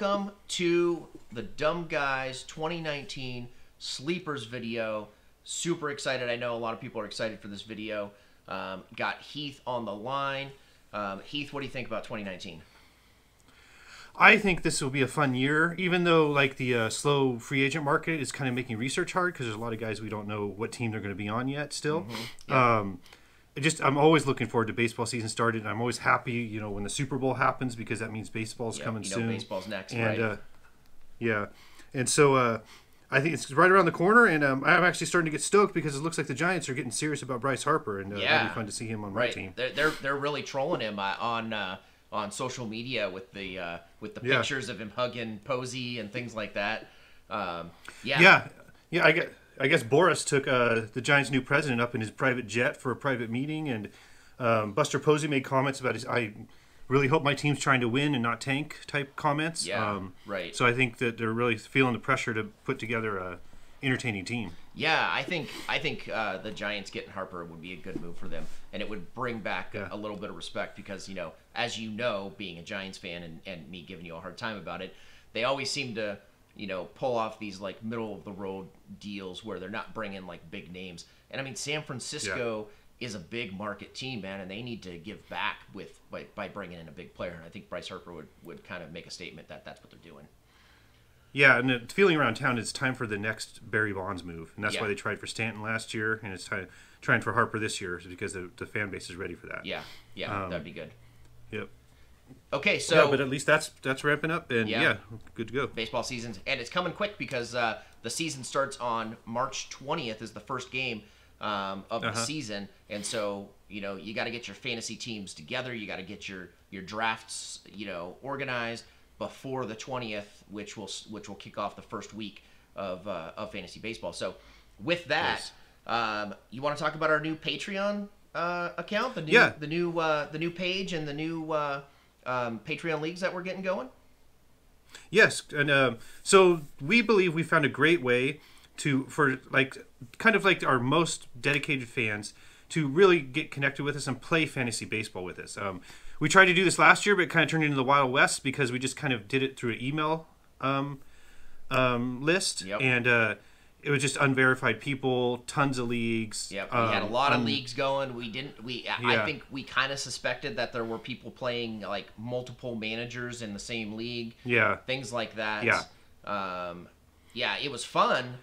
Welcome to the Dumb Guys 2019 Sleepers video. Super excited. I know a lot of people are excited for this video. Got Heath on the line. Heath, what do you think about 2019? I think this will be a fun year, even though like the slow free agent market is kind of making research hard because there's a lot of guys we don't know what team they're going to be on yet still. Mm-hmm. Yeah. I'm always looking forward to baseball season started. And I'm always happy, you know, when the Super Bowl happens because that means baseball's coming soon. Baseball's next, and, right? Yeah. And so I think it's right around the corner, and I'm actually starting to get stoked because it looks like the Giants are getting serious about Bryce Harper, and it'll be fun to see him on my team. They're really trolling him on social media with the pictures of him hugging Posey and things like that. I guess Boris took the Giants' new president up in his private jet for a private meeting, and Buster Posey made comments about his, I really hope my team's trying to win and not tank type comments. Yeah, right. So I think that they're really feeling the pressure to put together an entertaining team. Yeah, I think the Giants getting Harper would be a good move for them, and it would bring back a little bit of respect because, you know, as you know, being a Giants fan and me giving you a hard time about it, they always seem to, you know, pull off these like middle of the road deals where they're not bringing like big names. And I mean, San Francisco is a big market team, man, and they need to give back with by bringing in a big player. And I think Bryce Harper would kind of make a statement that that's what they're doing. Yeah, and the feeling around town is time for the next Barry Bonds move, and that's why they tried for Stanton last year, and it's trying for Harper this year because the fan base is ready for that. Yeah, that'd be good. Yep. Okay, so... Yeah, but at least that's ramping up, and good to go. Baseball season's... And it's coming quick because the season starts on March 20th is the first game of the season, and so, you know, you got to get your fantasy teams together, you got to get your drafts, you know, organized before the 20th, which will kick off the first week of fantasy baseball. So, with that, you want to talk about our new Patreon account, the new page, and the new... Patreon leagues that we're getting going? Yes, and so we believe we found a great way for our most dedicated fans to really get connected with us and play fantasy baseball with us. We tried to do this last year, but it kind of turned into the Wild West because we just kind of did it through an email list, and it was just unverified people, tons of leagues. Yeah, we had a lot of leagues going. I think we kind of suspected that there were people playing like multiple managers in the same league. Yeah, things like that. Yeah, it was fun,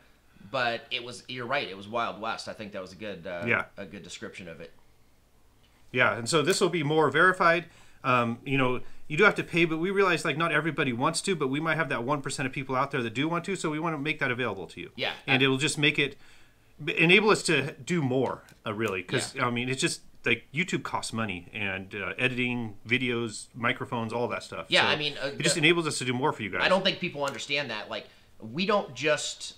but you're right. It was Wild West. I think that was a good description of it. Yeah, and so this will be more verified. You know, you do have to pay, but we realize like not everybody wants to, but we might have that 1% of people out there that do want to, so we want to make that available to you. Yeah. And it'll just make it enable us to do more, really, because I mean, it's just like YouTube costs money and editing, videos, microphones, all that stuff. Yeah, so I mean, it just enables us to do more for you guys. I don't think people understand that. Like, we don't just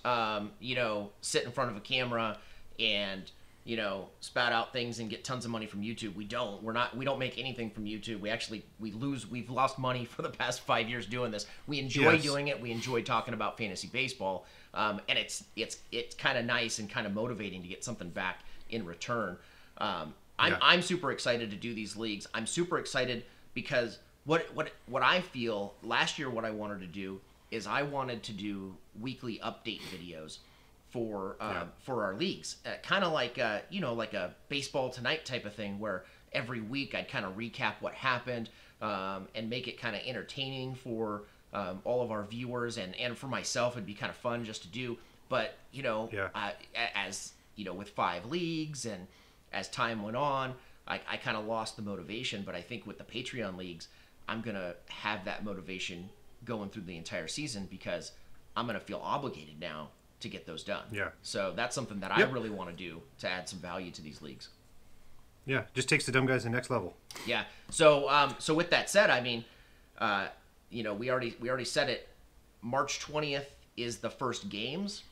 you know, sit in front of a camera and, you know, spout out things and get tons of money from YouTube. We don't make anything from YouTube. We actually, we've lost money for the past 5 years doing this. We enjoy doing it. We enjoy talking about fantasy baseball. And it's kind of nice and kind of motivating to get something back in return. I'm super excited to do these leagues. I'm super excited because what I feel last year, what I wanted to do is I wanted to do weekly update videos for our leagues, kind of like you know, like a Baseball Tonight type of thing, where every week I'd kind of recap what happened and make it kind of entertaining for all of our viewers and for myself. It'd be kind of fun just to do, but you know, as you know, with 5 leagues and as time went on, I kind of lost the motivation. But I think with the Patreon leagues, I'm gonna have that motivation going through the entire season because I'm gonna feel obligated now to get those done. Yeah. So that's something that I really want to do to add some value to these leagues. Yeah, just takes the Dumb Guys to the next level. Yeah. So so with that said, I mean, you know, we already said it. March 20th is the first games.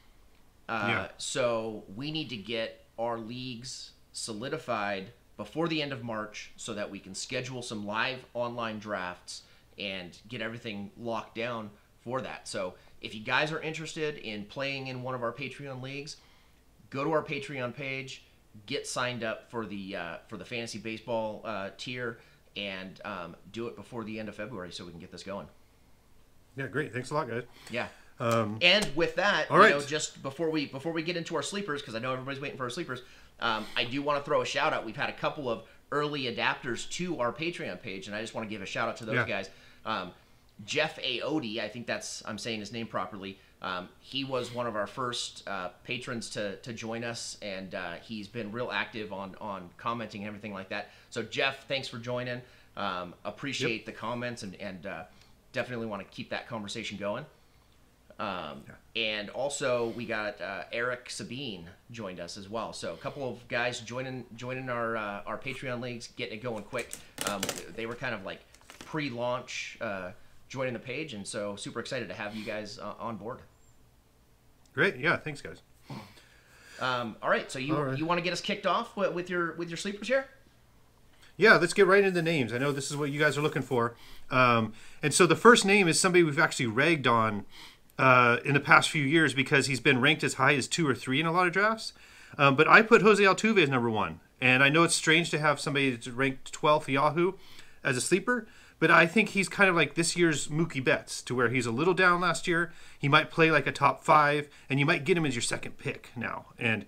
So we need to get our leagues solidified before the end of March so that we can schedule some live online drafts and get everything locked down for that. So if you guys are interested in playing in one of our Patreon leagues, go to our Patreon page, get signed up for the fantasy baseball tier, and do it before the end of February so we can get this going. Yeah, great. Thanks a lot, guys. Yeah. And with that, you know, just before we get into our sleepers, because I know everybody's waiting for our sleepers, I do want to throw a shout out. We've had a couple of early adapters to our Patreon page, and I just want to give a shout out to those guys. Jeff Aote, I think that's, I'm saying his name properly. He was one of our first patrons to join us, and he's been real active on commenting and everything like that. So Jeff, thanks for joining. Appreciate the comments, and definitely want to keep that conversation going. And also we got Eric Sabine joined us as well. So a couple of guys joining our Patreon leagues, getting it going quick. They were kind of like pre-launch joining the page, and so super excited to have you guys on board. Great, yeah, thanks guys. All right, so you want to get us kicked off with your sleepers here? Yeah, let's get right into the names. I know this is what you guys are looking for. And so the first name is somebody we've actually ragged on in the past few years because he's been ranked as high as 2 or 3 in a lot of drafts. But I put Jose Altuve as #1. And I know it's strange to have somebody that's ranked 12th Yahoo as a sleeper, but I think he's kind of like this year's Mookie Betts, to where he's a little down last year. He might play like a top 5, and you might get him as your second pick now. And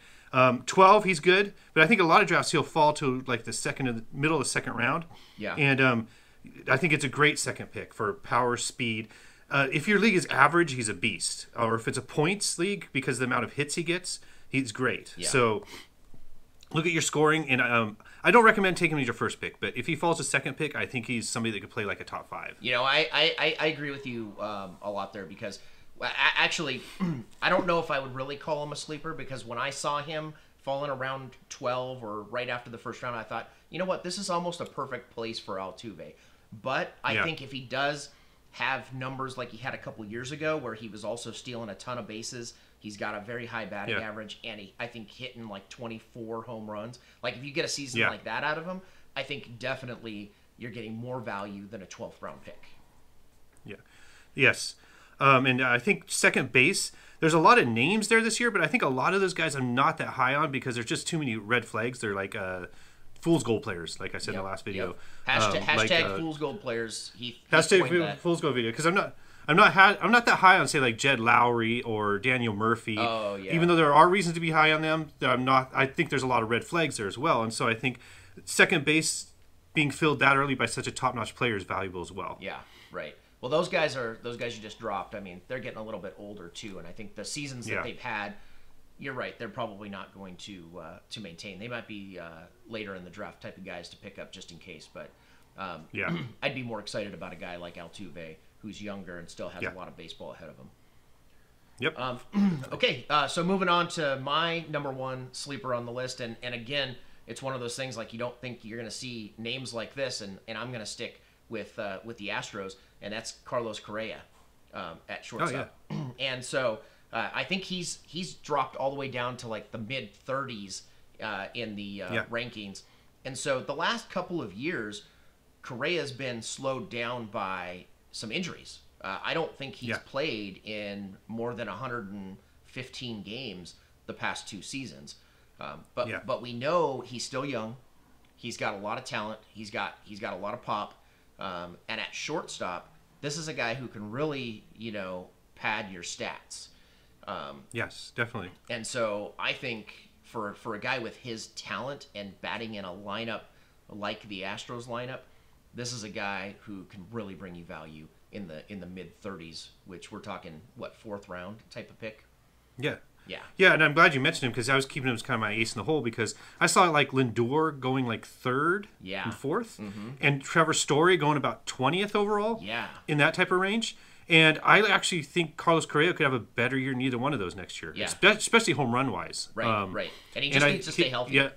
12, he's good, but I think a lot of drafts he'll fall to like the middle of the second round. Yeah. And I think it's a great second pick for power, speed. If your league is average, he's a beast. Or if it's a points league, because of the amount of hits he gets, he's great. Yeah. So look at your scoring. And I don't recommend taking him as your first pick, but if he falls to second pick, I think he's somebody that could play like a top 5. You know, I agree with you a lot there, because actually I don't know if I would really call him a sleeper, because when I saw him falling around 12 or right after the first round, I thought, you know what, this is almost a perfect place for Altuve. But I think if he does have numbers like he had a couple years ago, where he was also stealing a ton of bases, he's got a very high batting average, and he, I think, hitting like 24 home runs. Like, if you get a season like that out of him, I think definitely you're getting more value than a 12th round pick. Yeah. Yes. And I think second base, there's a lot of names there this year, but I think a lot of those guys I'm not that high on, because there's just too many red flags. They're like fool's gold players, like I said in the last video. Hashtag fool's gold players. Hashtag fool's gold video, because I'm not that high on, say, like Jed Lowry or Daniel Murphy. Oh yeah. Even though there are reasons to be high on them, I think there's a lot of red flags there as well, and so I think second base being filled that early by such a top-notch player is valuable as well. Yeah. Right. Well, those guys you just dropped, I mean, they're getting a little bit older too, and I think the seasons that they've had, you're right, they're probably not going to maintain. They might be later in the draft type of guys to pick up just in case. But I'd be more excited about a guy like Altuve, who's younger and still has a lot of baseball ahead of him. Yep. Okay, so moving on to my #1 sleeper on the list. And again, it's one of those things like you don't think you're going to see names like this, and I'm going to stick with the Astros, and that's Carlos Correa at shortstop. Oh, yeah. And so I think he's dropped all the way down to like the mid-30s in the rankings. And so the last couple of years, Correa's been slowed down by some injuries. I don't think he's played in more than 115 games the past 2 seasons. But we know he's still young. He's got a lot of talent. He's got a lot of pop. And at shortstop, this is a guy who can really, you know, pad your stats. Yes, definitely. And so I think for a guy with his talent and batting in a lineup like the Astros lineup, this is a guy who can really bring you value in the mid-30s, which we're talking, what, 4th round type of pick? Yeah. Yeah. Yeah, and I'm glad you mentioned him, because I was keeping him as kind of my ace in the hole, because I saw like Lindor going like 3rd and 4th, and Trevor Story going about 20th overall in that type of range. And I actually think Carlos Correa could have a better year than either one of those next year, especially home run-wise. Right, right. And he just needs to stay healthy. Yeah,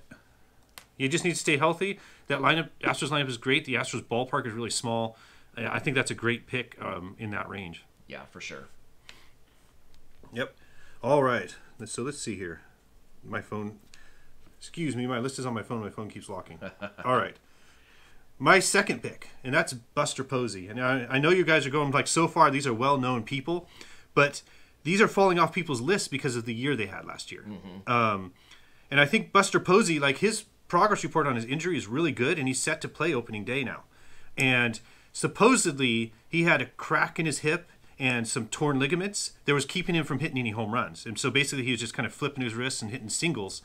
he just needs to stay healthy. That lineup, Astros lineup is great. The Astros ballpark is really small. I think that's a great pick in that range. Yeah, for sure. Yep. All right, so let's see here. My phone, excuse me, my list is on my phone. My phone keeps locking. All right, my second pick, and that's Buster Posey. And I know you guys are going like, so far these are well-known people, but these are falling off people's lists because of the year they had last year. And I think Buster Posey, like his progress report on his injury is really good, and he's set to play opening day now. And supposedly he had a crack in his hip, and some torn ligaments that was keeping him from hitting any home runs. And so basically he was just kind of flipping his wrists and hitting singles.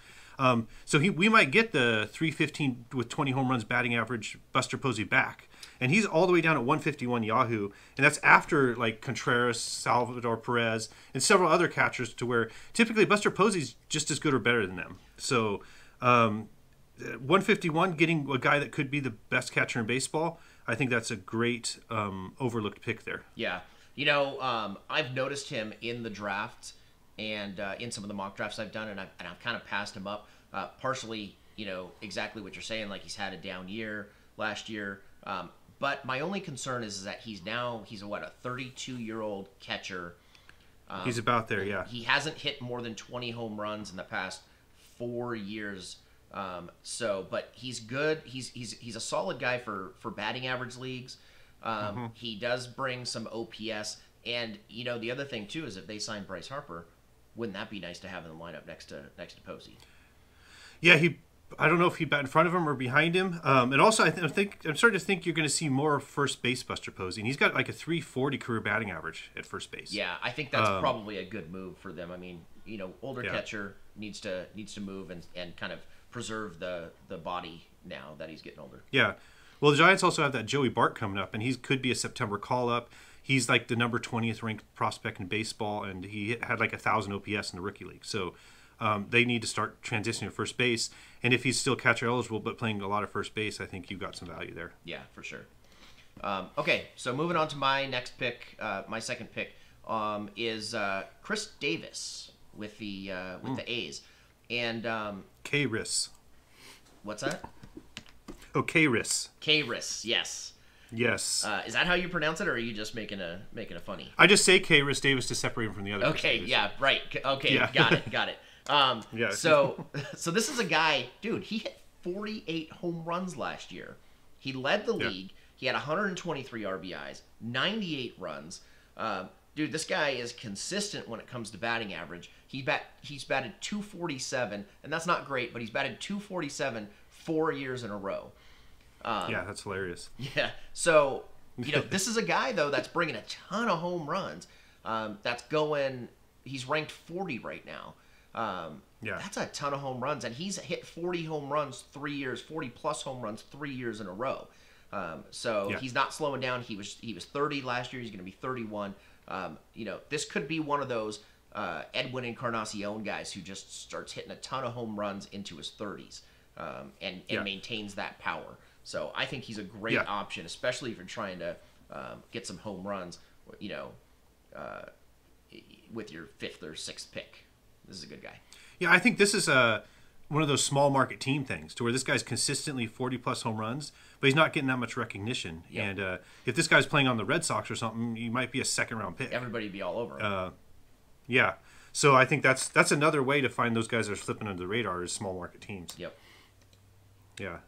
So we might get the 315 with 20 home runs batting average Buster Posey back. And he's all the way down at 151 Yahoo. And that's after like Contreras, Salvador Perez, and several other catchers to where typically Buster Posey's just as good or better than them. So 151, getting a guy that could be the best catcher in baseball, I think that's a great overlooked pick there. Yeah. You know, I've noticed him in the draft and in some of the mock drafts I've done, and I've kind of passed him up. Partially, you know, exactly what you're saying, like he's had a down year last year. But my only concern is that he's a 32-year-old catcher. He's about there, yeah. He hasn't hit more than 20 home runs in the past 4 years. But he's good. He's a solid guy for batting average leagues. He does bring some OPS. And, you know, the other thing, too, is if they sign Bryce Harper, wouldn't that be nice to have in the lineup next to Posey? Yeah, I don't know if he bat in front of him or behind him. And also, I'm starting to think you're going to see more first base Buster Posey. And he's got like a 340 career batting average at first base. Yeah, I think that's probably a good move for them. I mean, you know, older catcher needs to move and kind of preserve the body now that he's getting older. Yeah. Well, the Giants also have that Joey Bart coming up, and he could be a September call-up. He's like the number 20th ranked prospect in baseball, and he had like 1,000 OPS in the rookie league. So they need to start transitioning to first base. And if he's still catcher eligible but playing a lot of first base, I think you've got some value there. Yeah, for sure. Okay, so moving on to my next pick, my second pick, is Khris Davis with the A's. And Khris. What's that? Oh, Khris. Khris, yes. Yes. Is that how you pronounce it, or are you just making a funny? I just say Khris Davis to separate him from the other. Okay, yeah, right. Okay, yeah. Got it. Yeah. So this is a guy, dude. He hit 48 home runs last year. He led the league. He had 123 RBIs, 98 runs. Dude, this guy is consistent when it comes to batting average. He's batted 247, and that's not great, but he's batted 247 4 years in a row. Yeah, that's hilarious. Yeah. So, you know, this is a guy, though, that's bringing a ton of home runs. He's ranked 40 right now. Yeah. That's a ton of home runs. And he's hit 40-plus home runs 3 years in a row. He's not slowing down. He was 30 last year. He's going to be 31. You know, this could be one of those Edwin Encarnacion guys who just starts hitting a ton of home runs into his 30s and maintains that power. So I think he's a great option, especially if you're trying to get some home runs, you know, with your fifth or sixth pick. This is a good guy. Yeah, I think this is one of those small market team things to where this guy's consistently 40-plus home runs, but he's not getting that much recognition. Yep. And if this guy's playing on the Red Sox or something, he might be a second-round pick. Everybody would be all over him. Yeah. So I think that's another way to find those guys that are slipping under the radar is small market teams. Yep. Yeah.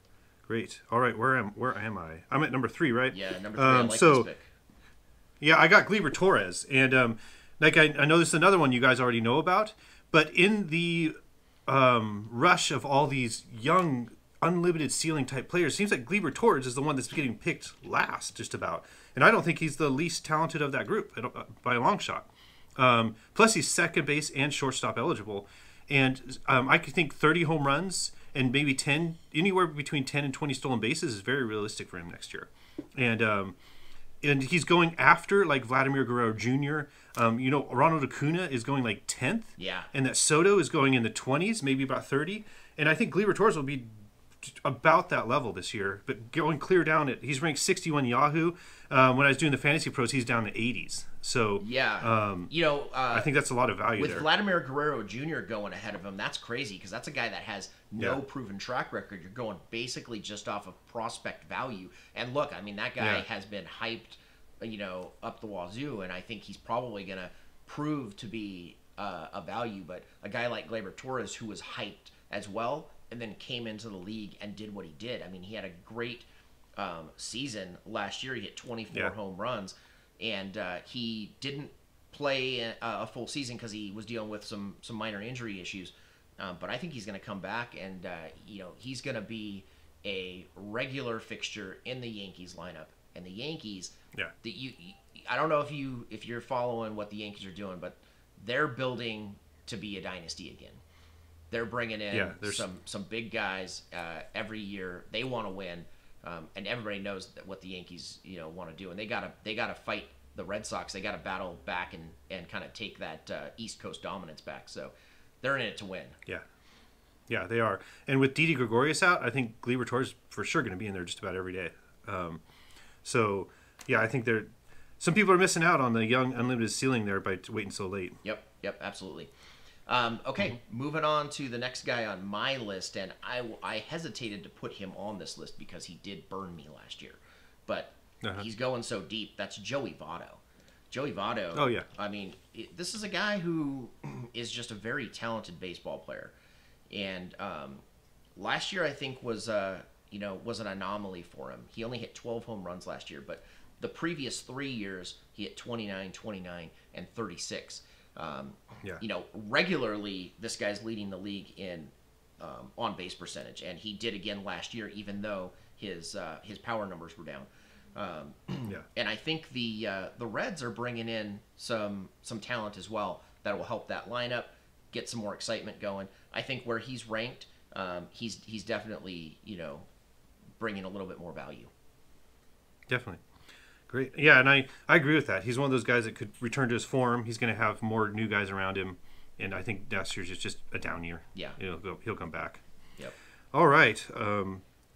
Great. All right, where am I? I'm at number 3, right? Yeah, number 3. I like this pick. Yeah, I got Gleyber Torres, and I know this is another one you guys already know about, but in the rush of all these young, unlimited ceiling type players, it seems like Gleyber Torres is the one that's getting picked last, just about. And I don't think he's the least talented of that group by a long shot. Plus, he's second base and shortstop eligible, and I could think 30 home runs. And maybe 10, anywhere between 10 and 20 stolen bases is very realistic for him next year. And he's going after, like, Vladimir Guerrero Jr. You know, Ronald Acuna is going, like, 10th. Yeah. And that Soto is going in the 20s, maybe about 30. And I think Gleyber Torres will be about that level this year. But going clear down at – he's ranked 61 Yahoo. When I was doing the Fantasy Pros, he's down in the 80s. So, yeah, you know, I think that's a lot of value with Vladimir Guerrero Jr. going ahead of him. That's crazy because that's a guy that has no proven track record. You're going basically just off of prospect value. And look, I mean, that guy has been hyped, you know, up the wazoo, and I think he's probably going to prove to be a value. But a guy like Gleyber Torres, who was hyped as well and then came into the league and did what he did. I mean, he had a great season last year. He hit 24 home runs. And he didn't play a full season because he was dealing with some minor injury issues. But I think he's going to come back, and you know, he's going to be a regular fixture in the Yankees lineup. And the Yankees, I don't know if you're following what the Yankees are doing, but they're building to be a dynasty again. They're bringing in some big guys every year. They want to win, and everybody knows that what the Yankees want to do, and they gotta fight the Red Sox. They gotta battle back and kind of take that East Coast dominance back. So they're in it to win. Yeah. Yeah, they are. And with Didi Gregorius out, I think Gleyber Torres is for sure going to be in there just about every day. So, yeah, I think some people are missing out on the young, unlimited ceiling there by waiting so late. Yep, absolutely. Okay, moving on to the next guy on my list, and I hesitated to put him on this list because he did burn me last year. But he's going so deep. That's Joey Votto. Joey Votto. Oh, yeah. I mean, this is a guy who is just a very talented baseball player. And last year, I think, was an anomaly for him. He only hit 12 home runs last year, but the previous 3 years, he hit 29, 29, and 36. Regularly, this guy's leading the league in on-base percentage, and he did again last year, even though his power numbers were down. And I think the Reds are bringing in some talent as well that will help that lineup, get some more excitement going. I think where he's ranked, he's definitely, bringing a little bit more value. Definitely. Great. Yeah, and I agree with that. He's one of those guys that could return to his form. He's going to have more new guys around him, and I think last year's is just a down year. Yeah. He'll come back. Yep. All right.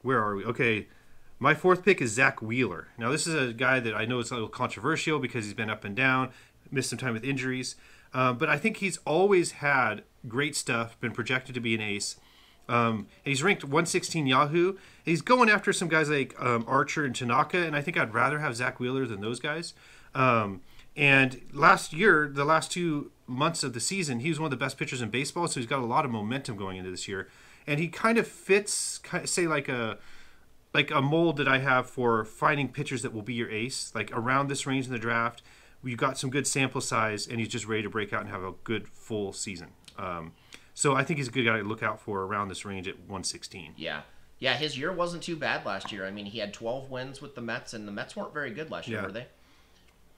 Where are we? Okay. My fourth pick is Zach Wheeler. Now, this is a guy that I know is a little controversial because he's been up and down, missed some time with injuries. But I think he's always had great stuff, been projected to be an ace. And he's ranked 116 Yahoo. And he's going after some guys like Archer and Tanaka, and I think I'd rather have Zach Wheeler than those guys. And last year, the last 2 months of the season, he was one of the best pitchers in baseball, so he's got a lot of momentum going into this year. And he kind of fits, say, like a mold that I have for finding pitchers that will be your ace, like around this range in the draft. You got some good sample size, and he's just ready to break out and have a good full season. So I think he's a good guy to look out for around this range at 116. Yeah, his year wasn't too bad last year. I mean, he had 12 wins with the Mets, and the Mets weren't very good last year, were they?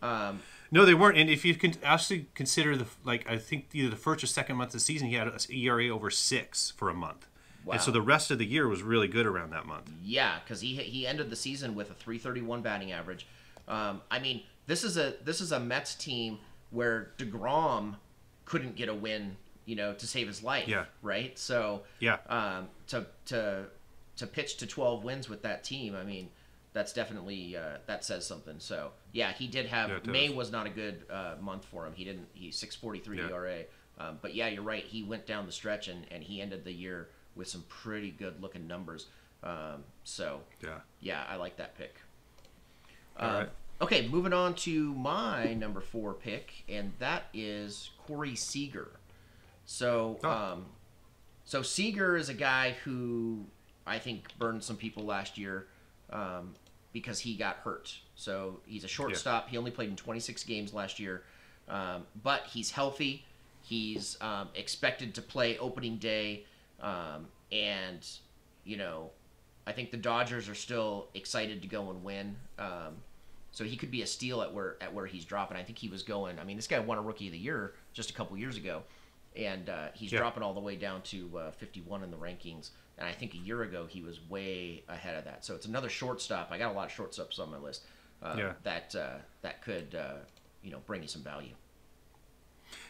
No, they weren't. And if you can actually consider I think either the first or second month of the season, he had an ERA over 6 for a month. Wow. And so the rest of the year was really good around that month. Yeah, because he ended the season with a 331 batting average. I mean, This is a Mets team where DeGrom couldn't get a win, to save his life, right? So to pitch to 12 wins with that team, I mean, that's definitely that says something. So he did have May was not a good month for him. He 6.43 ERA, but you're right. He went down the stretch and he ended the year with some pretty good looking numbers. I like that pick. All right. Okay, moving on to my number 4 pick, and that is Corey Seager. So Seager is a guy who I think burned some people last year because he got hurt. So he's a shortstop. Yeah. He only played in 26 games last year, but he's healthy. He's expected to play opening day, and I think the Dodgers are still excited to go and win. So he could be a steal at where he's dropping. I think he was going. I mean, this guy won a Rookie of the Year just a couple years ago, and he's dropping all the way down to 51 in the rankings. And I think a year ago he was way ahead of that. So it's another shortstop. I got a lot of shortstops on my list that could bring you some value.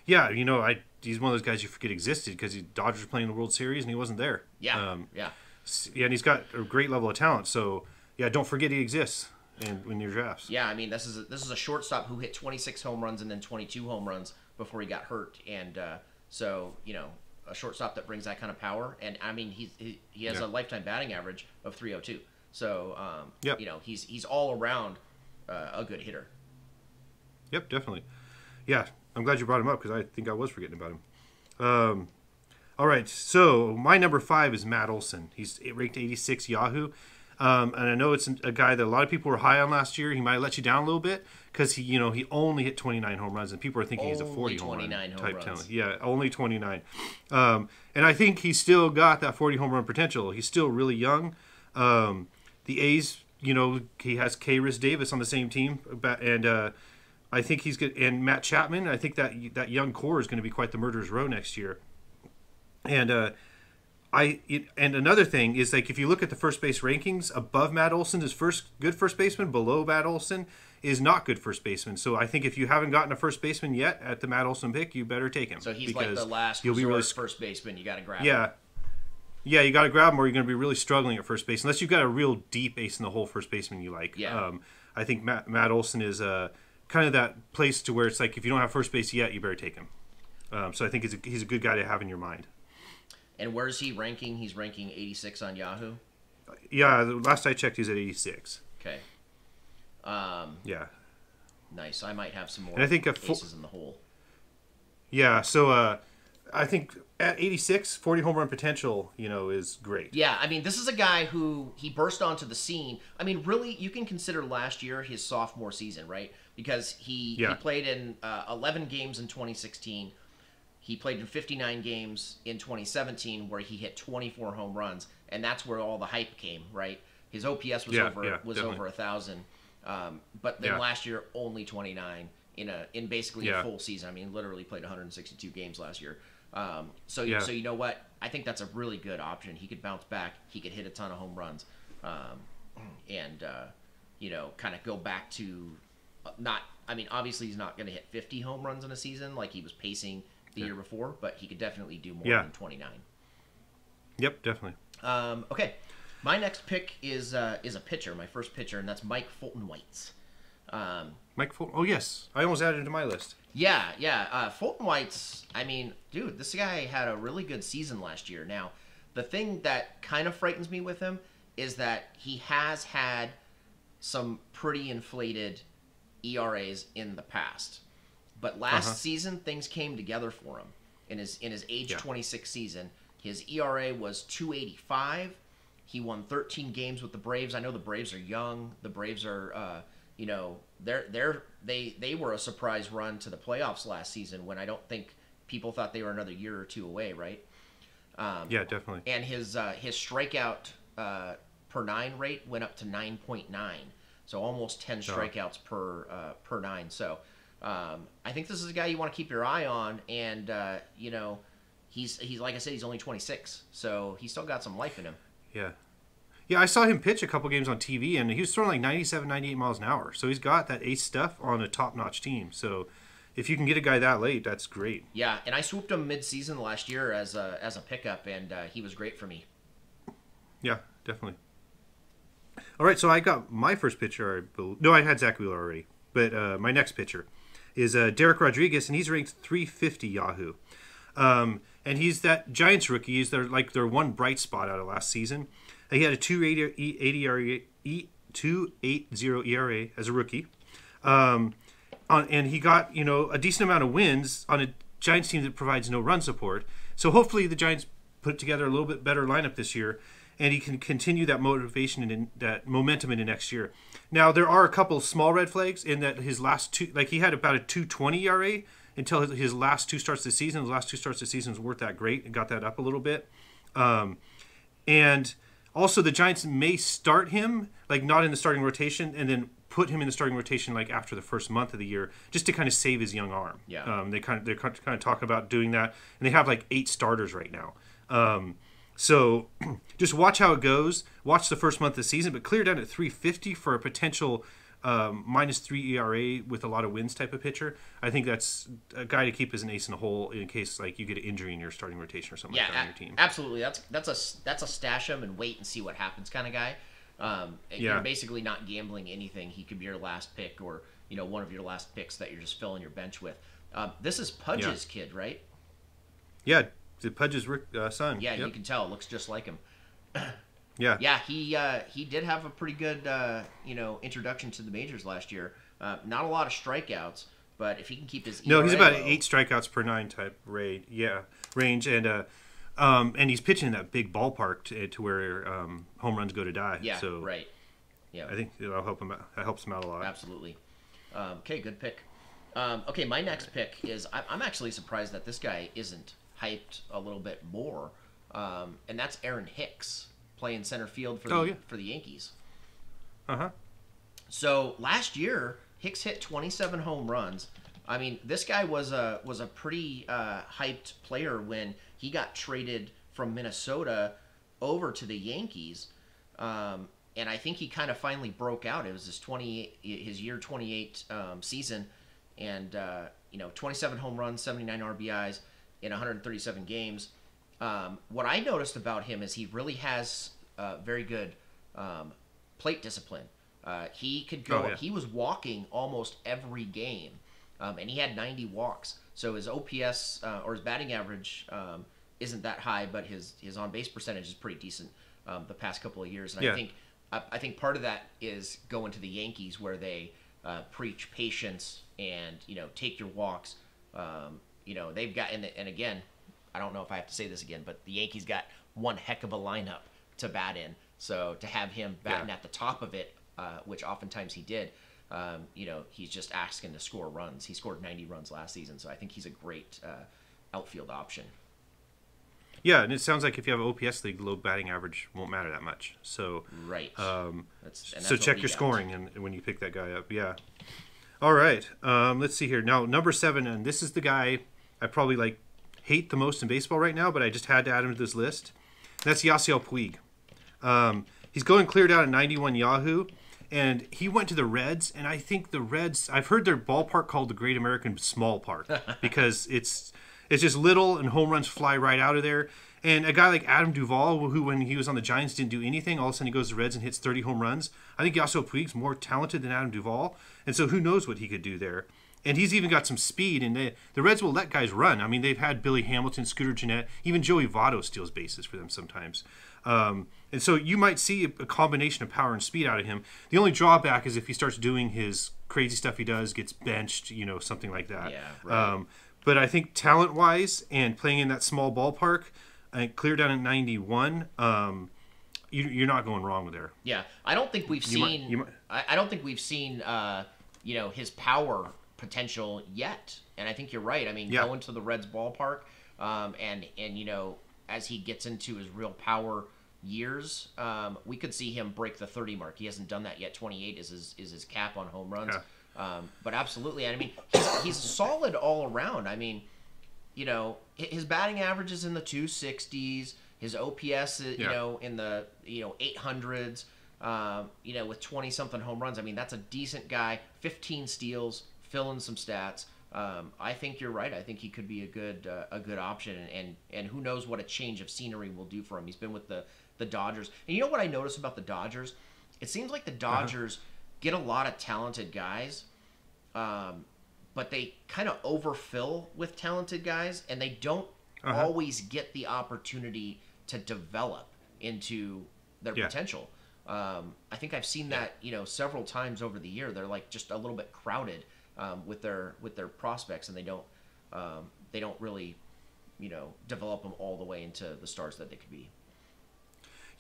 Yeah, he's one of those guys you forget existed because the Dodgers were playing the World Series and he wasn't there. Yeah, and he's got a great level of talent. So don't forget he exists. And when your drafts. Yeah, I mean, this is a shortstop who hit 26 home runs and then 22 home runs before he got hurt, and a shortstop that brings that kind of power, and I mean he has a lifetime batting average of 302. So he's all around a good hitter. Yep, definitely. Yeah, I'm glad you brought him up because I think I was forgetting about him. All right, so my number 5 is Matt Olson. He's ranked 86 Yahoo. And I know it's a guy that a lot of people were high on last year. He might let you down a little bit because he only hit 29 home runs, and people are thinking he's a 40 home run type talent. Yeah, only 29. And I think he's still got that 40 home run potential. He's still really young. The A's, he has Khris Davis on the same team, and I think he's good. And Matt Chapman, I think that young core is going to be quite the murderer's row next year. And another thing is, like, if you look at the first base rankings, above Matt Olson is good first baseman, below Matt Olson is not good first baseman. So I think if you haven't gotten a first baseman yet at the Matt Olson pick, you better take him. So he's like the last resort first baseman. You got to grab him. Yeah, you got to grab him, or you're going to be really struggling at first base unless you've got a real deep ace in the hole first baseman you like. Yeah. I think Matt Olson is kind of that place to where it's like, if you don't have first base yet, you better take him. So I think he's a good guy to have in your mind. And where's he ranking? He's ranking 86 on Yahoo? Yeah, last I checked, he's at 86. Okay. Yeah. Nice. I might have some more aces in the hole. Yeah, so I think at 86, 40 home run potential, is great. Yeah, I mean, this is a guy who he burst onto the scene. I mean, really, you can consider last year his sophomore season, right? Because he played in 11 games in 2016. He played in 59 games in 2017, where he hit 24 home runs, and that's where all the hype came, right? His OPS was over 1,000, but then last year only 29 in basically a full season. I mean, literally played 162 games last year. So you know what? I think that's a really good option. He could bounce back. He could hit a ton of home runs, and kind of go back to not. I mean, obviously he's not going to hit 50 home runs in a season like he was pacing the year before, but he could definitely do more than 29. Yep, definitely. Okay, my next pick is a pitcher, my first pitcher, and that's Mike Foltynewicz. Mike Foltynewicz. Oh yes, I almost added him to my list. Yeah. Foltynewicz. I mean, dude, this guy had a really good season last year. Now, the thing that kind of frightens me with him is that he has had some pretty inflated ERAs in the past. But last season, things came together for him. In his age 26 season, his ERA was 2.85. He won 13 games with the Braves. I know the Braves are young. The Braves are, they were a surprise run to the playoffs last season when I don't think people thought they were another year or two away, right? Yeah, definitely. And his strikeout per nine rate went up to 9.9, so almost 10 strikeouts per nine. So. I think this is a guy you want to keep your eye on, and he's like I said, he's only 26, so he's still got some life in him. Yeah, I saw him pitch a couple games on TV, and he was throwing like 97, 98 miles an hour. So he's got that ace stuff on a top-notch team. So if you can get a guy that late, that's great. Yeah, and I swooped him mid-season last year as a pickup, and he was great for me. Yeah, definitely. All right, so I got my first pitcher. No, I had Zach Wheeler already, but my next pitcher is Derek Rodriguez, and he's ranked 350 Yahoo. And he's that Giants rookie. He's their one bright spot out of last season. He had a 2.80 ERA as a rookie. And he got, a decent amount of wins on a Giants team that provides no run support. So hopefully the Giants put together a little bit better lineup this year, and he can continue that motivation and that momentum into next year. Now, there are a couple small red flags in that his last two, like he had about a 2.20 ERA until his last two starts this season. His last two starts this season weren't that great and got that up a little bit. And also the Giants may start him, like not in the starting rotation, and then put him in the starting rotation like after the first month of the year, just to kind of save his young arm. Yeah. They're kind of talking about doing that, and they have like 8 starters right now. So just watch how it goes. Watch the first month of the season, but clear down at 350 for a potential -3 ERA with a lot of wins type of pitcher. I think that's a guy to keep as an ace in the hole in case like you get an injury in your starting rotation or something like that on your team. Absolutely, that's a stash him and wait and see what happens kind of guy. You're basically not gambling anything. He could be your last pick or one of your last picks that you're just filling your bench with. This is Pudge's kid, right? Yeah. Pudge's son. Yeah, you can tell. It looks just like him. Yeah. Yeah, he did have a pretty good, introduction to the majors last year. Not a lot of strikeouts, but if he can keep his ERA he's about 8 strikeouts per 9 type rate. Yeah, range. And and he's pitching in that big ballpark to where home runs go to die. Yeah, so right. Yeah, I think that'll help him out. That helps him out a lot. Absolutely. Okay, good pick. Okay, my next pick is I'm actually surprised that this guy isn't hyped a little bit more, and that's Aaron Hicks playing center field for the Yankees. So last year Hicks hit 27 home runs. I mean, this guy was a pretty hyped player when he got traded from Minnesota over to the Yankees, and I think he kind of finally broke out. It was his year 28 season, and 27 home runs, 79 RBIs in 137 games. What I noticed about him is he really has very good plate discipline. He could go. Oh, yeah. He was walking almost every game. And he had 90 walks, so his OPS or his batting average isn't that high, but his on base percentage is pretty decent the past couple of years. And yeah. I think part of that is going to the Yankees, where they preach patience and take your walks. They've got and again, I don't know if I have to say this again, but the Yankees got one heck of a lineup to bat in. So to have him batting yeah. at the top of it, which oftentimes he did. He's just asking to score runs. He scored 90 runs last season, so I think he's a great outfield option. Yeah, and it sounds like if you have an OPS league, low batting average won't matter that much. So right. So check your scoring and when you pick that guy up. Yeah. All right. Let's see here. Now, number 7, and this is the guy I probably hate the most in baseball right now, but I just had to add him to this list. That's Yasiel Puig. He's going cleared out at 91 Yahoo. And he went to the Reds, and I think the Reds, I've heard their ballpark called the Great American Small Park because it's just little and home runs fly right out of there. And a guy like Adam Duvall, who when he was on the Giants didn't do anything, all of a sudden he goes to the Reds and hits 30 home runs. I think Yasiel Puig's more talented than Adam Duvall, and so who knows what he could do there. And he's even got some speed, and the Reds will let guys run. I mean, they've had Billy Hamilton, Scooter Gennett, even Joey Votto steals bases for them sometimes. And so you might see a combination of power and speed out of him. The only drawback is if he starts doing his crazy stuff he does, gets benched, something like that. Yeah, right. But I think talent-wise and playing in that small ballpark, clear down at 91, you're not going wrong there. Yeah, I don't think we've seen. I don't think we've seen his power potential yet, and I think you're right. I mean, yeah. Going to the Reds ballpark, and as he gets into his real power years, we could see him break the 30 mark. He hasn't done that yet. 28 is his cap on home runs. Yeah. But absolutely, I mean, he's solid all around. I mean, his batting average is in the 260s. His OPS, yeah. In the 800s. With 20-something home runs, I mean, that's a decent guy. 15 steals, fill in some stats. I think you're right. I think he could be a good option, and who knows what a change of scenery will do for him. He's been with the Dodgers, and you know what I noticed about the Dodgers? It seems like the Dodgers get a lot of talented guys, but they kind of overfill with talented guys, and they don't always get the opportunity to develop into their potential. I think I've seen that several times over the year. They're just a little bit crowded. With their prospects, and they don't really develop them all the way into the stars that they could be.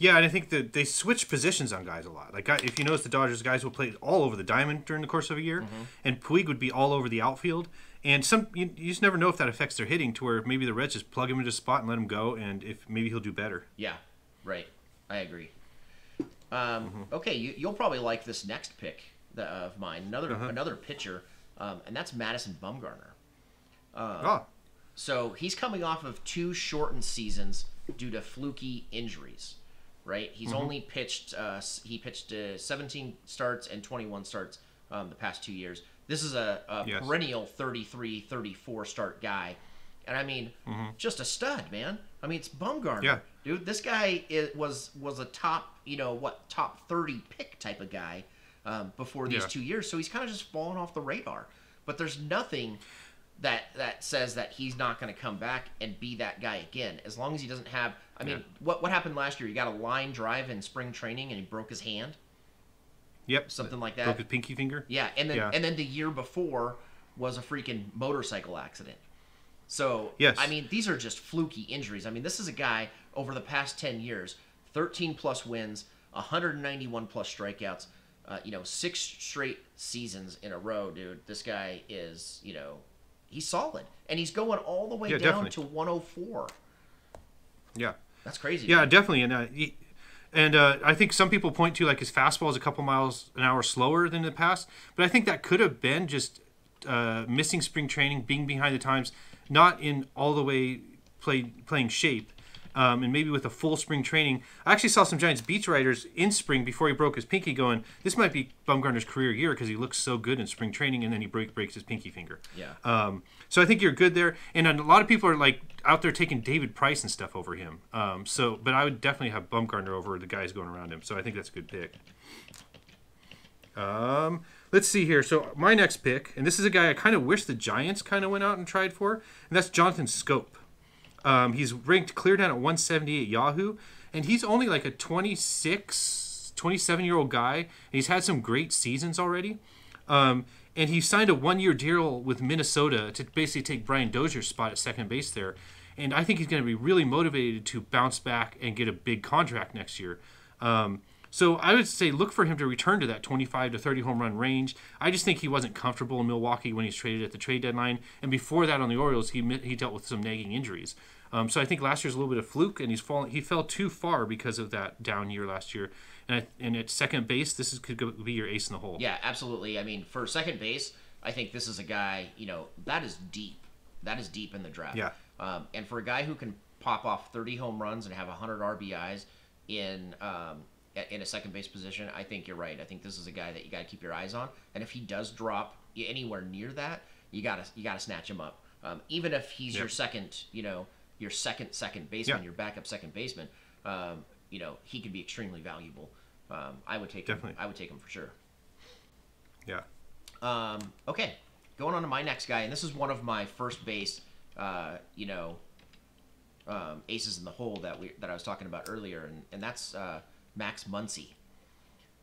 Yeah, and I think that they switch positions on guys a lot. Like if you notice, the Dodgers guys will play all over the diamond during the course of a year, and Puig would be all over the outfield. And you just never know if that affects their hitting, to where maybe the Reds just plug him into a spot and let him go, and if maybe he'll do better. Yeah, right. I agree. Okay, you'll probably like this next pick of mine. Another pitcher. And that's Madison Bumgarner. So he's coming off of 2 shortened seasons due to fluky injuries, right? He's only pitched, he pitched 17 starts and 21 starts the past 2 years. This is a perennial 33, 34 start guy. And I mean, just a stud, man. I mean, it's Bumgarner. Yeah. Dude, this guy was a top, top 30 pick type of guy. Before these 2 years, so he's kind of just fallen off the radar. But there's nothing that says that he's not going to come back and be that guy again, as long as he doesn't have. I mean, what happened last year? He got a line drive in spring training and he broke his hand. Yep, something like that. Broke his pinky finger. Yeah, and then the year before was a freaking motorcycle accident. So yes. I mean, these are just fluky injuries. I mean, this is a guy over the past 10 years, 13 plus wins, 191 plus strikeouts. 6 straight seasons in a row, dude. This guy is, he's solid. And he's going all the way down to 104. Yeah. That's crazy. Yeah, man. Definitely. And And I think some people point to like his fastball is a couple miles an hour slower than in the past, but I think that could have been just missing spring training, being behind the times, not in all the way playing shape, and maybe with a full spring training. I actually saw some Giants beat writers in spring before he broke his pinky going, this might be Bumgarner's career year because he looks so good in spring training, and then he breaks his pinky finger. Yeah. So I think you're good there. And a lot of people are like out there taking David Price and stuff over him. But I would definitely have Bumgarner over the guys going around him. So I think that's a good pick. Let's see here. So my next pick, and this is a guy I kind of wish the Giants kind of went out and tried for, and that's Jonathan Scope. He's ranked clear down at 178 Yahoo, and he's only like a 26, 27-year-old guy, and he's had some great seasons already. And he signed a one-year deal with Minnesota to basically take Brian Dozier's spot at second base there, and I think he's going to be really motivated to bounce back and get a big contract next year. So I would say look for him to return to that 25 to 30 home run range. I just think he wasn't comfortable in Milwaukee when he was traded at the trade deadline. And before that on the Orioles, he dealt with some nagging injuries. So I think last year's a little bit of fluke, and he fell too far because of that down year last year. And at second base, could be your ace in the hole. Yeah, absolutely. I mean, for second base, I think this is a guy, that is deep. That is deep in the draft. Yeah. And for a guy who can pop off 30 home runs and have 100 RBIs in a second base position, I think you're right. I think this is a guy that you got to keep your eyes on, and if he does drop anywhere near that, you gotta snatch him up. Even if he's your second, your second baseman, your backup second baseman, he could be extremely valuable. I would take him. I would take him for sure. Yeah. Okay, going on to my next guy, and this is one of my first base, aces in the hole that I was talking about earlier, and that's Max Muncy.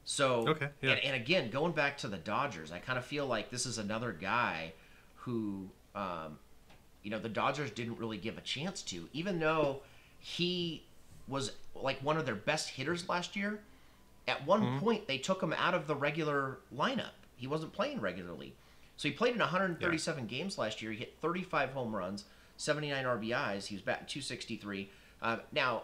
So, and again, going back to the Dodgers, I kind of feel like this is another guy who, the Dodgers didn't really give a chance to, even though he was like one of their best hitters last year. At one point, they took him out of the regular lineup. He wasn't playing regularly. So he played in 137 games last year. He hit 35 home runs, 79 RBIs. He was batting .263. Now,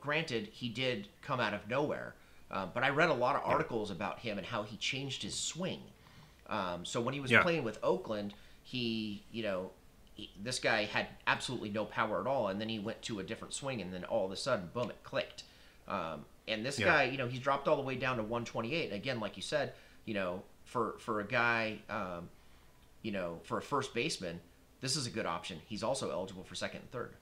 granted, he did come out of nowhere, but I read a lot of articles about him and how he changed his swing. So when he was playing with Oakland, this guy had absolutely no power at all, and then he went to a different swing, and then all of a sudden, boom, it clicked. And this guy, he's dropped all the way down to 128. And again, like you said, for a guy, for a first baseman, this is a good option. He's also eligible for second and third.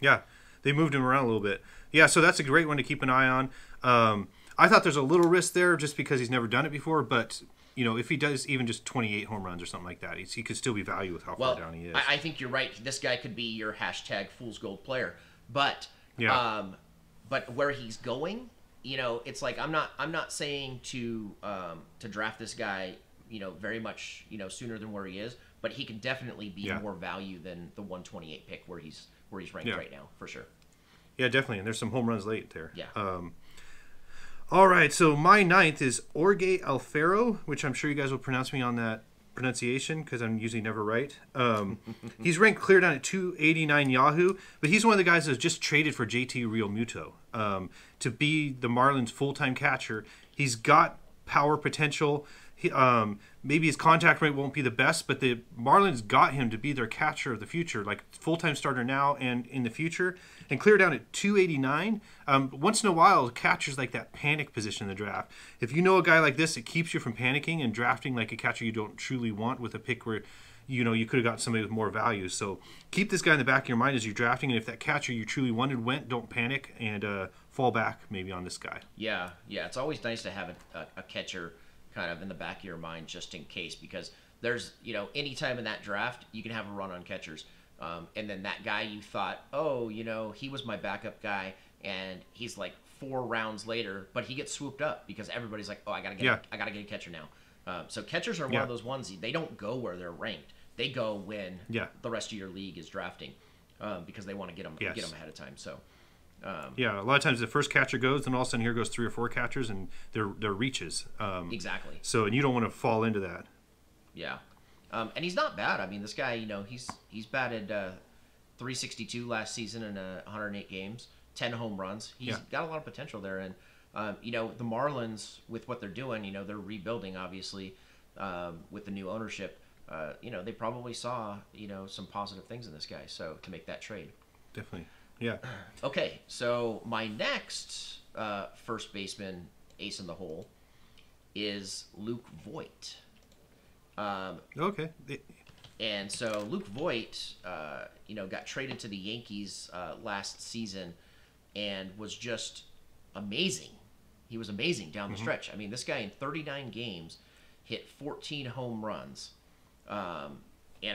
Yeah. They moved him around a little bit. Yeah, so that's a great one to keep an eye on. I thought there's a little risk there just because he's never done it before, but, if he does even just 28 home runs or something like that, he could still be valued with how far down he is. I think you're right. This guy could be your hashtag fool's gold player. But but where he's going, it's like I'm not saying to draft this guy, very much, sooner than where he is, but he can definitely be more value than the 128 pick where he's ranked right now, for sure. Yeah, definitely. And there's some home runs late there. Yeah. All right, so my ninth is Jorge Alfaro, which I'm sure you guys will pronounce me on that pronunciation because I'm usually never right. He's ranked clear down at 289 Yahoo, but he's one of the guys that was just traded for JT Realmuto to be the Marlins' full-time catcher. He's got power potential. Maybe his contact rate won't be the best, but the Marlins got him to be their catcher of the future, like full-time starter now and in the future, and clear down at 289. Once in a while, catchers like that panic position in the draft. If you know a guy like this, it keeps you from panicking and drafting like a catcher you don't truly want with a pick where, you could have got somebody with more value. So keep this guy in the back of your mind as you're drafting, and if that catcher you truly wanted went, don't panic and fall back maybe on this guy. Yeah, it's always nice to have a catcher kind of in the back of your mind just in case, because there's any time in that draft you can have a run on catchers, and then that guy you thought, he was my backup guy, and he's like 4 rounds later, but he gets swooped up because everybody's like, I gotta get a catcher now. So catchers are one of those ones, they don't go where they're ranked, they go when the rest of your league is drafting, because they want to get them ahead of time. So a lot of times the first catcher goes, and all of a sudden here goes 3 or 4 catchers, and they're reaches. Exactly. So, and you don't want to fall into that. Yeah. And he's not bad. I mean, this guy, he's batted .362 last season in 108 games, 10 home runs. He's got a lot of potential there. And, you know, the Marlins, with what they're doing, you know, they're rebuilding, obviously, with the new ownership. You know, they probably saw, you know, some positive things in this guy, so to make that trade. Definitely. Yeah. Okay, so my next first baseman ace in the hole is Luke Voit. Okay. And so Luke Voit, you know, got traded to the Yankees last season and was just amazing. He was amazing down the stretch. I mean, this guy in 39 games hit 14 home runs. And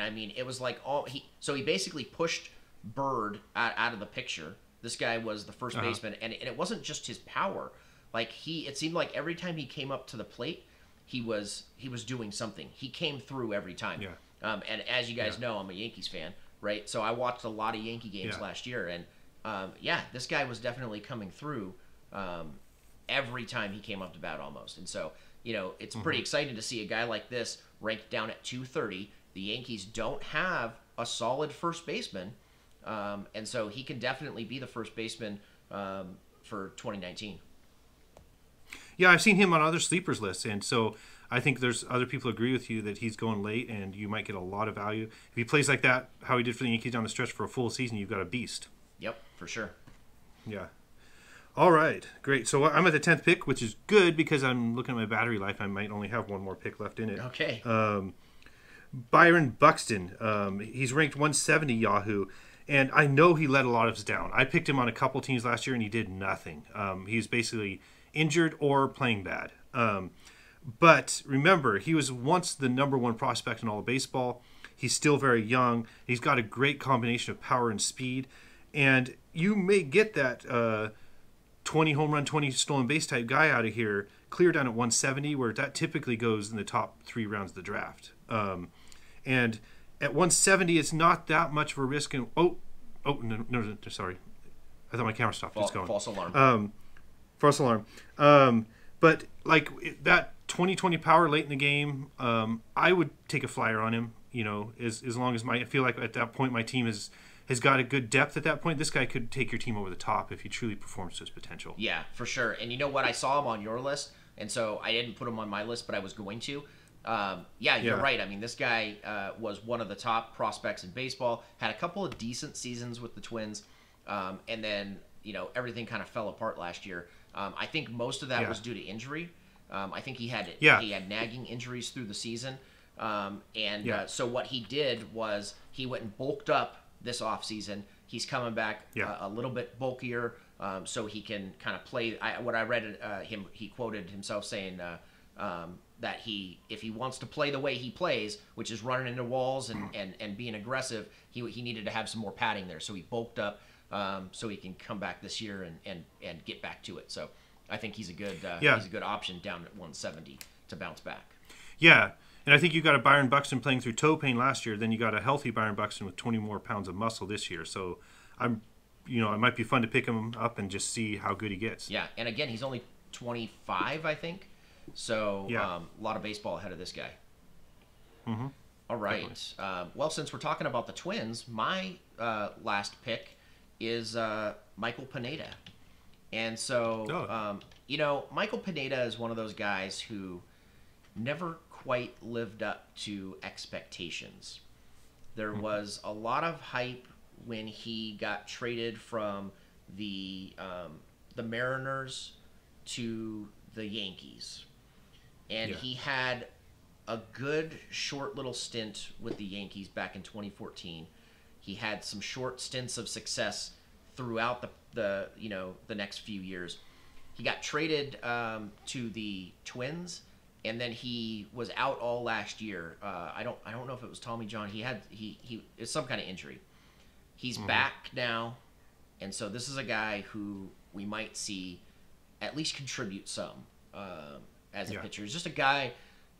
I mean, it was like all he. So he basically pushed Bird out of the picture. This guy was the first baseman, and it wasn't just his power. Like it seemed like every time he came up to the plate, he was doing something. He came through every time. Yeah. And as you guys know, I'm a Yankees fan, right? So I watched a lot of Yankee games last year, and this guy was definitely coming through every time he came up to bat almost. And so, you know, it's pretty exciting to see a guy like this ranked down at 230. The Yankees don't have a solid first baseman, and so he can definitely be the first baseman for 2019. Yeah, I've seen him on other sleepers lists, and so I think there's other people who agree with you that he's going late, and you might get a lot of value. If he plays like that, how he did for the Yankees down the stretch for a full season, you've got a beast. Yep, for sure. Yeah. All right, great. So I'm at the 10th pick, which is good because I'm looking at my battery life. I might only have one more pick left in it. Okay. Byron Buxton. He's ranked 170 Yahoo, and I know he let a lot of us down. I picked him on a couple teams last year, and he did nothing. He's basically injured or playing bad. But remember, he was once the number one prospect in all of baseball. He's still very young. He's got a great combination of power and speed, and you may get that 20 home run, 20 stolen base type guy out of here, clear down at 170, where that typically goes in the top three rounds of the draft. And at 170, it's not that much of a risk. And no, sorry. I thought my camera stopped. It's going. False alarm. False alarm. But like that 20-20 power late in the game, I would take a flyer on him, you know, as long as I feel like at that point my team has got a good depth at that point. This guy could take your team over the top if he truly performs to his potential. Yeah, for sure. And you know what? I saw him on your list, and so I didn't put him on my list, but I was going to. You're right. I mean, this guy was one of the top prospects in baseball, had a couple of decent seasons with the Twins, and then, you know, everything kind of fell apart last year. I think most of that was due to injury. I think he had nagging injuries through the season. So what he did was he went and bulked up this offseason. He's coming back a little bit bulkier, so he can kind of play. He quoted himself saying that if he wants to play the way he plays, which is running into walls and being aggressive, he needed to have some more padding there. So he bulked up so he can come back this year and get back to it. So I think he's a good option down at 170 to bounce back. Yeah. And I think you got a Byron Buxton playing through toe pain last year. Then you got a healthy Byron Buxton with 20 more pounds of muscle this year. So, it might be fun to pick him up and just see how good he gets. Yeah, and again, he's only 25, I think. So, a lot of baseball ahead of this guy. Mm-hmm. All right. Well, since we're talking about the Twins, my last pick is Michael Pineda. And so, Michael Pineda is one of those guys who never quite lived up to expectations. There was a lot of hype when he got traded from the Mariners to the Yankees, and he had a good short little stint with the Yankees back in 2014. He had some short stints of success throughout the next few years. He got traded to the Twins. And then he was out all last year. I don't know if it was Tommy John. He it's some kind of injury. He's back now, and so this is a guy who we might see at least contribute some as a pitcher. He's just a guy,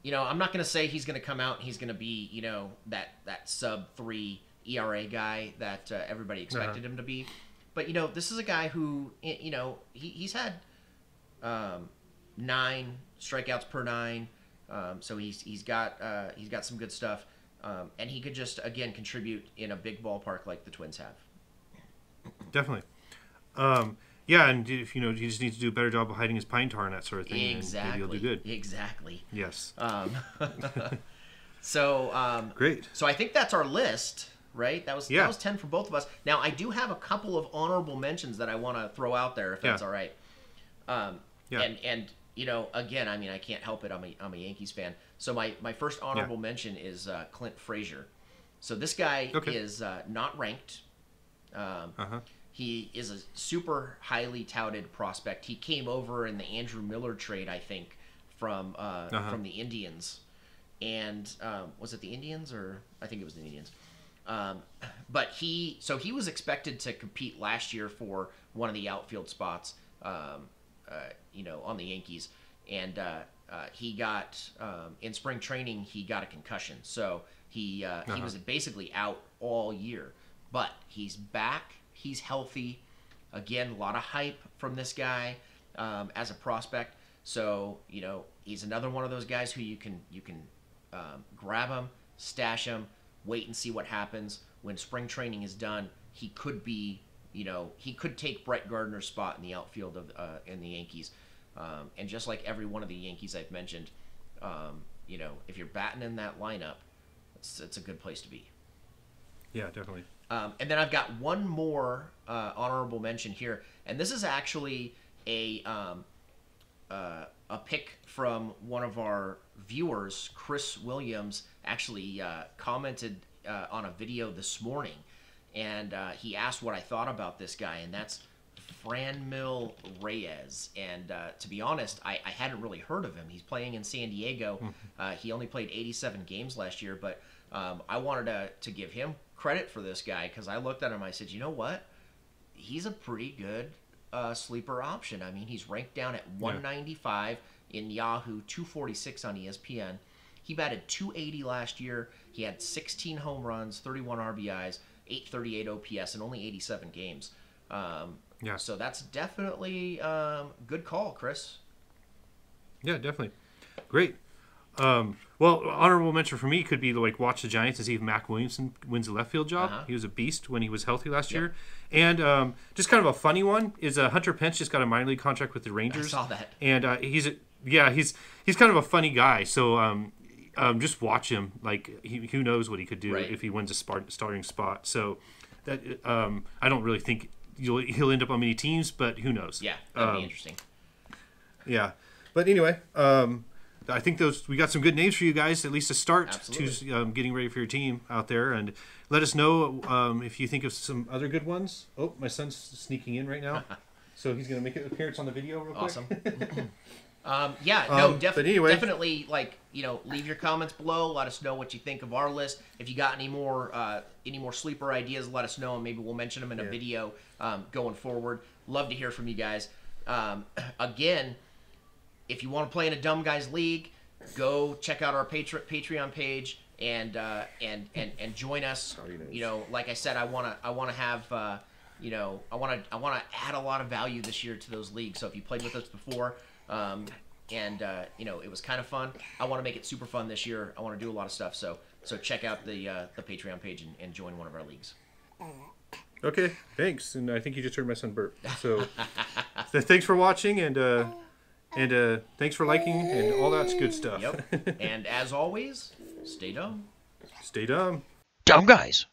you know. I'm not going to say he's going to come out and he's going to be, you know, that sub-3 ERA guy that everybody expected him to be. But you know, this is a guy who, you know, he's had 9 strikeouts per 9, so he's got some good stuff, and he could just again contribute in a big ballpark like the Twins have. Definitely. Yeah, and if, you know, he just needs to do a better job of hiding his pine tar and that sort of thing. Exactly. And maybe he'll do good. Exactly. Yes. Great. So I think that's our list, right? That was 10 for both of us. Now I do have a couple of honorable mentions that I want to throw out there, if that's all right. And you know, again, I mean, I can't help it. I'm a Yankees fan. So my first honorable mention is Clint Frazier. So this guy is not ranked. He is a super highly touted prospect. He came over in the Andrew Miller trade, I think, from the Indians. And was it the Indians, or I think it was the Indians? But he was expected to compete last year for one of the outfield spots. You know, on the Yankees, and he got in spring training he got a concussion, so he was basically out all year. But he's back, he's healthy again. A lot of hype from this guy as a prospect. So you know, he's another one of those guys who you can grab him, stash him, wait and see what happens when spring training is done. He could be. You know, he could take Brett Gardner's spot in the outfield of in the Yankees, and just like every one of the Yankees I've mentioned, you know, if you're batting in that lineup, it's a good place to be. Yeah, definitely. And then I've got one more honorable mention here, and this is actually a pick from one of our viewers. Chris Williams actually commented on a video this morning. And he asked what I thought about this guy, and that's Franmil Reyes. And to be honest, I hadn't really heard of him. He's playing in San Diego. He only played 87 games last year, but I wanted to give him credit for this guy, because I looked at him, I said, you know what? He's a pretty good sleeper option. I mean, he's ranked down at 195 in Yahoo, 246 on ESPN. He batted 280 last year. He had 16 home runs, 31 RBIs. 838 OPS and only 87 games. So that's definitely good call, Chris. Yeah, definitely. Great. Well, honorable mention for me could be like watch the Giants and see if Mac Williamson wins the left field job. He was a beast when he was healthy last year. And just kind of a funny one is Hunter Pence just got a minor league contract with the Rangers. I saw that. And he's kind of a funny guy. So just watch him. Like, who knows what he could do if he wins a starting spot. So that I don't really think he'll end up on many teams, but who knows? Yeah, that'd be interesting. Yeah, but anyway, I think we got some good names for you guys, at least to start. Absolutely. To getting ready for your team out there, and let us know if you think of some other good ones. Oh, my son's sneaking in right now, so he's gonna make an appearance on the video real quick. Awesome. Definitely, like, you know, leave your comments below. Let us know what you think of our list. If you got any more sleeper ideas, let us know, and maybe we'll mention them in a video going forward. Love to hear from you guys. Again, if you want to play in a Dumb Guys League, go check out our Patreon page and join us. You know, like I said, I want to have. You know, I want to add a lot of value this year to those leagues. So if you played with us before. You know, it was kind of fun. I want to make it super fun this year. I want to do a lot of stuff. So check out the Patreon page and join one of our leagues. Okay, thanks. And I think you just heard my son burp. So thanks for watching, and thanks for liking and all that good stuff. Yep. And as always, stay dumb. Stay dumb. Dumb guys.